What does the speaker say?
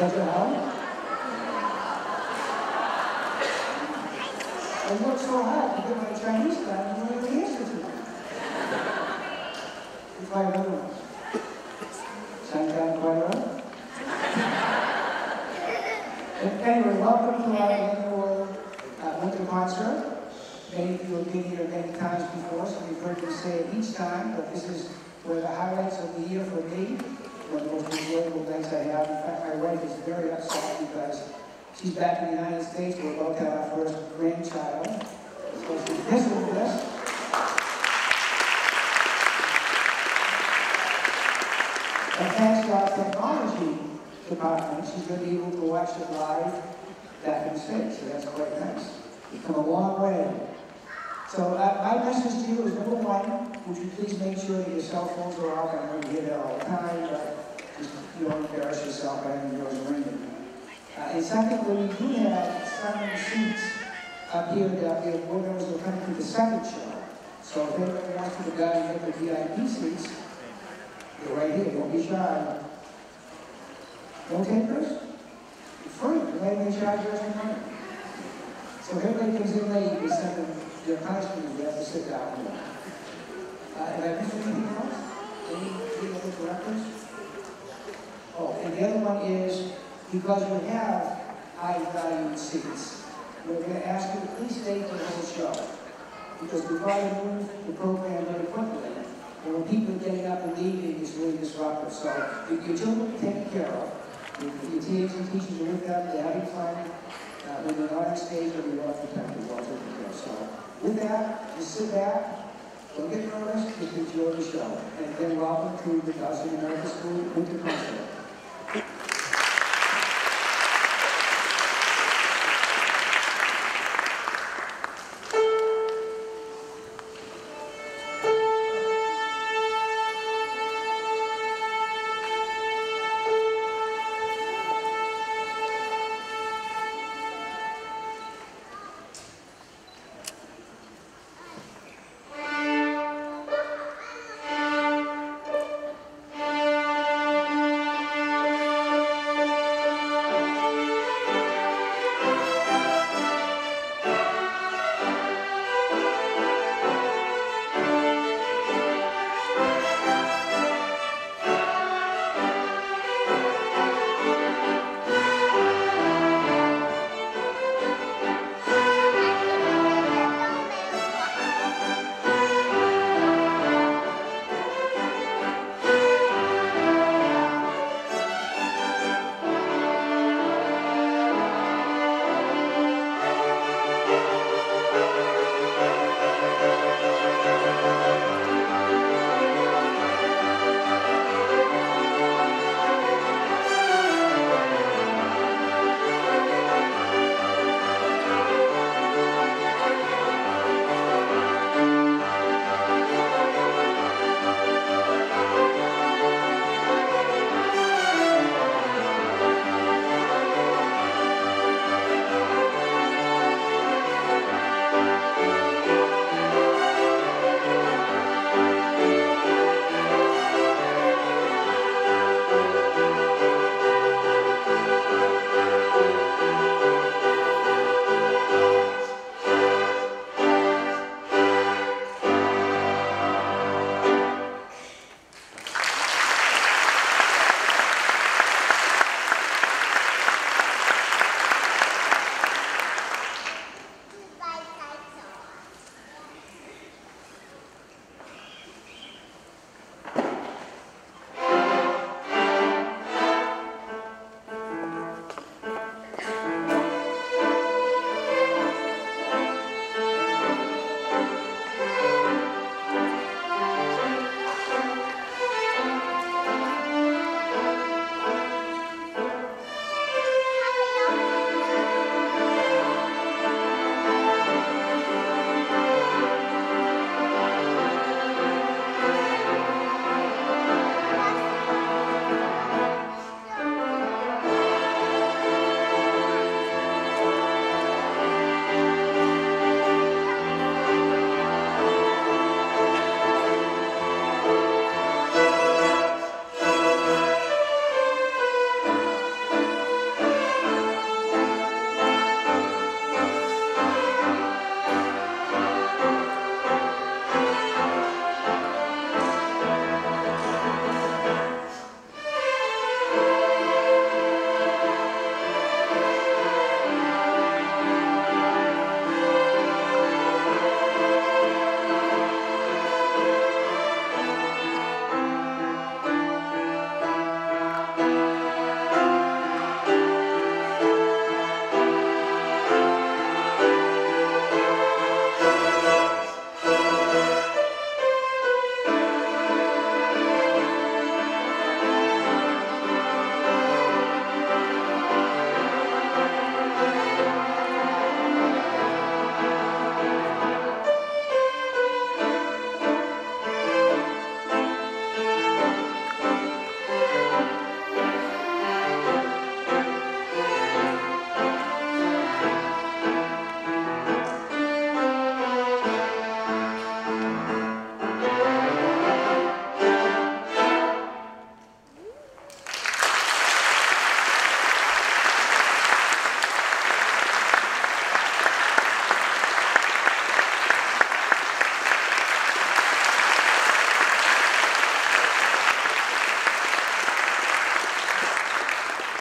I worked so hard to get my Chinese class and nobody answers me. You try another one. Sometime quite well. Anyway, welcome to our annual winter concert. Many of you have been here many times before, so we've heard you say it each time, but this is where the highlights of the year for me, one of the most enjoyable nights I have. In fact, my wife is very upset because she's back in the United States. We're about to have our first grandchild. So she's visiting with us. And thanks to our technology department, she's going to be able to watch it live back in the States. So that's quite nice. We've come a long way. So my message to you is, number one, would you please make sure that your cell phones are off? I know you hear that all the time, but just, you don't embarrass yourself by having yours ringing. And secondly, we do have some seats up here that the winners will come to the second show. So if anyone wants to go down and get the VIP seats, they're right here. Don't be shy. No takers? It's free. Don't be shy. So if everybody comes in late, we send them their punishment. They have to sit down here. Have I missed anything else? Any other directors? Oh, and the other one is, because you have high-valued seats, we're going to ask you to please stay for the whole show, because we try to move the program very quickly, and when people are getting up and leaving, it's really disruptive. So your children are taken care of. Your teachers and teachers are with them, they're having fun. When they're not on stage, or they're off the time, they're all taken care of. So with that, just sit back, don't get nervous, just enjoy the show. And then welcome to the Kaohsiung American School Winter Concert.